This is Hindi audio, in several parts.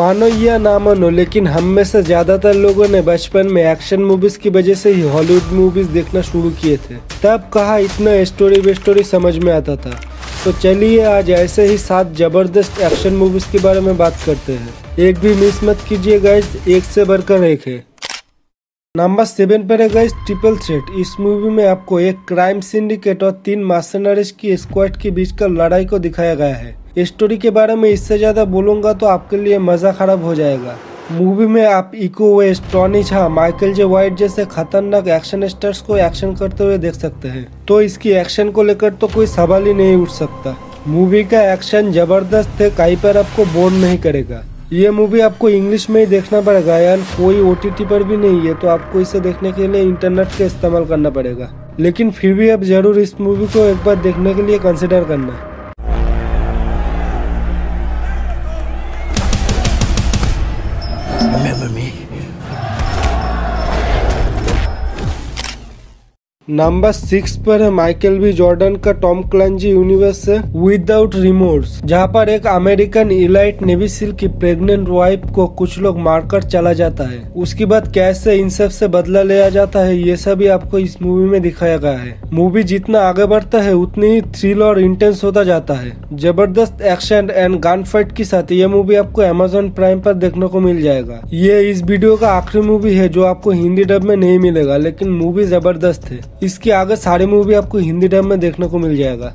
मानो या ना मानो, लेकिन हम में से ज़्यादातर लोगों ने बचपन में एक्शन मूवीज की वजह से ही हॉलीवुड मूवीज देखना शुरू किए थे। तब कहाँ इतना स्टोरी बेस्टोरी समझ में आता था। तो चलिए आज ऐसे ही 7 जबरदस्त एक्शन मूवीज के बारे में बात करते हैं। एक भी मिस मत कीजिए गाइस, एक से बढ़कर एक है। नंबर 7 पर है गाइस ट्रिपल सेट। इस मूवी में आपको एक क्राइम सिंडिकेट और 3 मार्सनरीज की स्क्वाड के बीच का लड़ाई को दिखाया गया है। स्टोरी के बारे में इससे ज़्यादा बोलूँगा तो आपके लिए मज़ा खराब हो जाएगा। मूवी में आप इको वे, स्टोनिशा, माइकल जे वाइट जैसे खतरनाक एक्शन स्टार्स को एक्शन करते हुए देख सकते हैं। तो इसकी एक्शन को लेकर तो कोई सवाल ही नहीं उठ सकता। मूवी का एक्शन जबरदस्त है, कहीं पर आपको बोर नहीं करेगा। ये मूवी आपको इंग्लिश में ही देखना पड़ेगा यार, कोई OTT पर भी नहीं है, तो आपको इसे देखने के लिए इंटरनेट का इस्तेमाल करना पड़ेगा। लेकिन फिर भी आप जरूर इस मूवी को एक बार देखने के लिए कंसिडर करना। नंबर 6 पर है माइकल बी जॉर्डन का टॉम क्लैंसी यूनिवर्स से विदाउट रिमोर्स, जहां पर एक अमेरिकन इलाइट नेवी सील की प्रेग्नेंट वाइफ को कुछ लोग मारकर चला जाता है। उसके बाद कैसे इन सब से बदला लिया जाता है, ये सभी आपको इस मूवी में दिखाया गया है। मूवी जितना आगे बढ़ता है उतनी ही थ्रिल और इंटेंस होता जाता है। जबरदस्त एक्शन एंड गन फाइट के साथ ये मूवी आपको अमेजोन प्राइम पर देखने को मिल जाएगा। ये इस वीडियो का आखिरी मूवी है जो आपको हिंदी डब में नहीं मिलेगा, लेकिन मूवी जबरदस्त है। इसके आगे सारी मूवी आपको हिंदी डब में देखने को मिल जाएगा।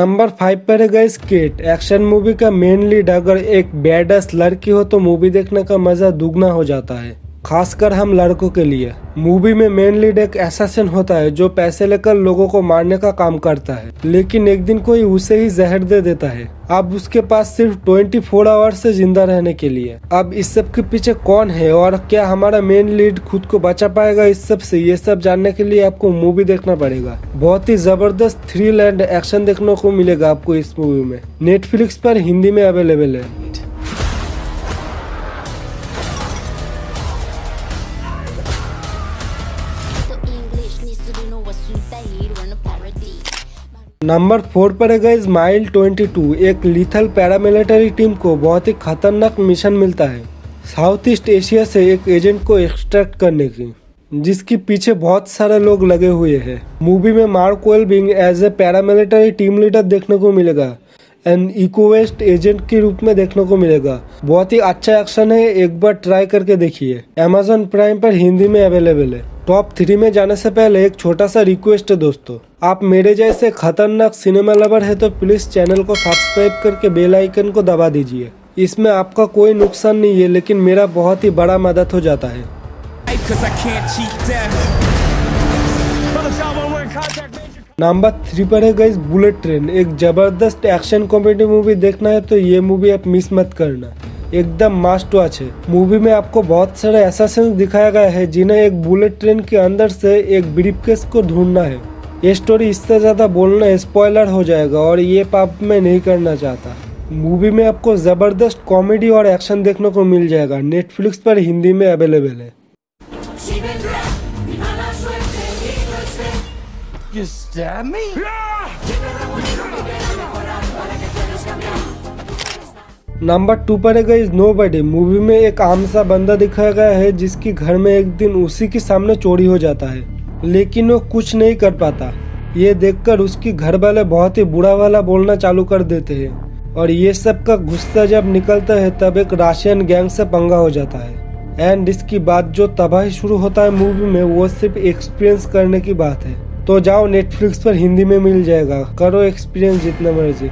नंबर 5 पर है गाइस किट। एक्शन मूवी का मेन लीड अगर एक बैडस लड़की हो तो मूवी देखने का मजा दुगना हो जाता है, खासकर हम लड़कों के लिए। मूवी में मेन लीड एक असैसिन होता है जो पैसे लेकर लोगों को मारने का काम करता है, लेकिन एक दिन कोई उसे ही जहर दे देता है। अब उसके पास सिर्फ 24 आवर्स है जिंदा रहने के लिए। अब इस सब के पीछे कौन है और क्या हमारा मेन लीड खुद को बचा पाएगा इस सब से, ये सब जानने के लिए आपको मूवी देखना पड़ेगा। बहुत ही जबरदस्त थ्रिल एंड एक्शन देखने को मिलेगा आपको इस मूवी में। नेटफ्लिक्स पर हिंदी में अवेलेबल है। नंबर 4 पर है गाइस माइल 22। एक लीथल पैरामिलिट्री टीम को बहुत ही खतरनाक मिशन मिलता है साउथ ईस्ट एशिया से एक एजेंट को एक्सट्रैक्ट करने की, जिसके पीछे बहुत सारे लोग लगे हुए हैं। मूवी में मार्क बिंग as a paramilitary team leader देखने को मिलेगा एंड इकोवेस्ट एजेंट के रूप में देखने को मिलेगा। बहुत ही अच्छा एक्शन है, एक बार ट्राई करके देखिए। अमेजोन प्राइम पर हिंदी में अवेलेबल है। टॉप 3 में जाने से पहले एक छोटा सा रिक्वेस्ट है दोस्तों, आप मेरे जैसे खतरनाक सिनेमा लवर है तो प्लीज चैनल को सब्सक्राइब करके बेल आइकन को दबा दीजिए। इसमें आपका कोई नुकसान नहीं है, लेकिन मेरा बहुत ही बड़ा मदद हो जाता है। नंबर 3 पर है गाइस बुलेट ट्रेन। एक जबरदस्त एक्शन कॉमेडी मूवी देखना है तो ये मूवी आप मिस मत करना, एकदम मस्ट वॉच है। मूवी में आपको बहुत सारे असैसिन्स दिखाया गया है जिन्हें एक बुलेट ट्रेन के अंदर से एक ब्रीफकेस को ढूंढना है। ये स्टोरी इससे ज़्यादा बोलना स्पॉइलर हो जाएगा और ये पाप मैं नहीं करना चाहता। मूवी में आपको ज़बरदस्त कॉमेडी और एक्शन देखने को मिल जाएगा। नेटफ्लिक्स पर हिंदी में अवेलेबल है। नंबर 2 पर है गाइस नोबडी। मूवी में एक आम सा बंदा दिखाया गया है जिसके घर में एक दिन उसी के सामने चोरी हो जाता है, लेकिन वो कुछ नहीं कर पाता। ये देखकर उसकी घर वाले बहुत ही बुरा वाला बोलना चालू कर देते हैं और ये सब का गुस्सा जब निकलता है तब एक रशियन गैंग से पंगा हो जाता है एंड इसकी बात जो तबाही शुरू होता है मूवी में वो सिर्फ एक्सपीरियंस करने की बात है। तो जाओ नेटफ्लिक्स पर हिंदी में मिल जाएगा, करो एक्सपीरियंस जितना मर्जी।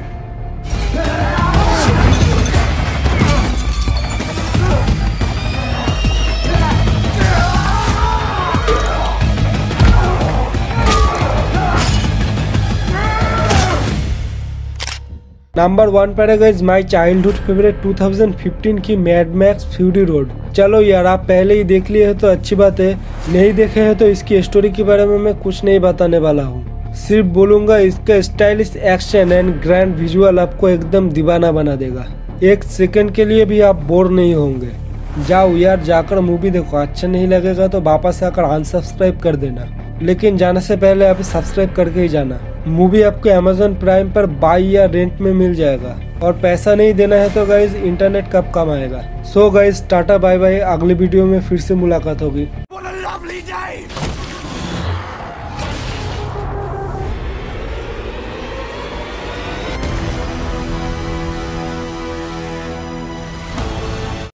नंबर 1 पर है गाइस माई चाइल्डहुड फेवरेट 2015 की मैड मैक्स फ्यूरी रोड। चलो यार, आप पहले ही देख लिए हैं तो अच्छी बात है, नहीं देखे हैं तो इसकी स्टोरी के बारे में मैं कुछ नहीं बताने वाला हूँ। सिर्फ बोलूँगा इसका stylish action and grand visual आपको एकदम दीवाना बना देगा, एक सेकंड के लिए भी आप बोर नहीं होंगे। जाओ यार, जाकर मूवी देखो, अच्छा नहीं लगेगा तो वापस आकर अनसब्सक्राइब कर देना, लेकिन जाने से पहले आप सब्सक्राइब करके ही जाना। मूवी आपको अमेजोन प्राइम पर बाय या रेंट में मिल जाएगा। और पैसा नहीं देना है तो गाइज इंटरनेट कब काम आएगा। So guys tata bye bye, अगले वीडियो में फिर से मुलाकात होगी।